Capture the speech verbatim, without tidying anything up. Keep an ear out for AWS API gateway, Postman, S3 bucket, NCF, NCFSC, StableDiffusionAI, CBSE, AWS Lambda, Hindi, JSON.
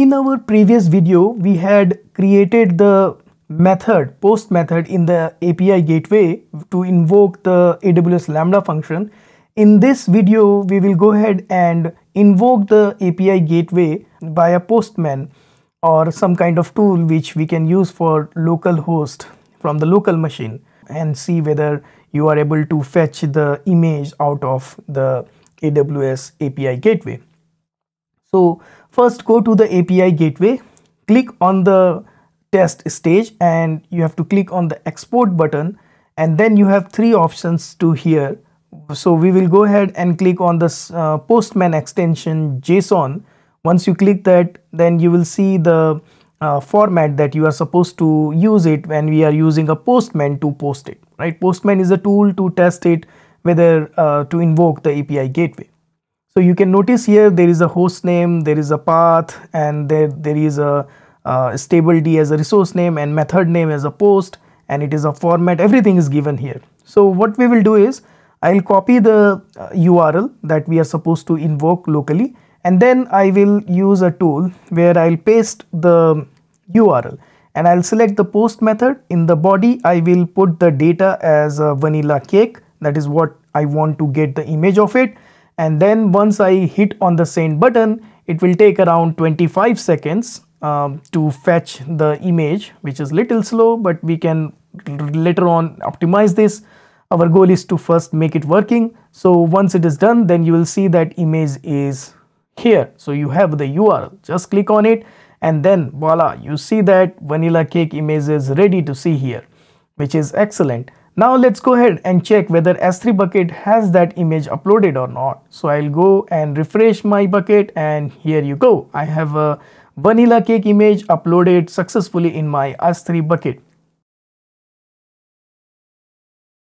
In our previous video, we had created the method post method in the A P I gateway to invoke the A W S Lambda function. In this video, we will go ahead and invoke the A P I gateway via Postman or some kind of tool which we can use for local host from the local machine and see whether you are able to fetch the image out of the A W S A P I gateway. So first go to the A P I gateway, click on the test stage and you have to click on the export button, and then you have three options to here. So we will go ahead and click on this uh, Postman extension JSON. Once you click that, then you will see the uh, format that you are supposed to use it when we are using a Postman to post it, right? Postman is a tool to test it whether uh, to invoke the A P I gateway. So you can notice here there is a host name, there is a path, and there, there is a uh, stable D as a resource name and method name as a post, and it is a format, everything is given here. So what we will do is I'll copy the uh, U R L that we are supposed to invoke locally, and then I will use a tool where I'll paste the U R L and I'll select the post method. In the body, I will put the data as a vanilla cake, that is what I want to get the image of it. And then once I hit on the send button, it will take around twenty-five seconds um, to fetch the image, which is little slow, but we can later on optimize this. Our goal is to first make it working. So once it is done, then you will see that image is here. So you have the U R L, just click on it, and then voila, you see that vanilla cake image is ready to see here, which is excellent. Now let's go ahead and check whether S three bucket has that image uploaded or not. So I'll go and refresh my bucket, and here you go. I have a vanilla cake image uploaded successfully in my S three bucket.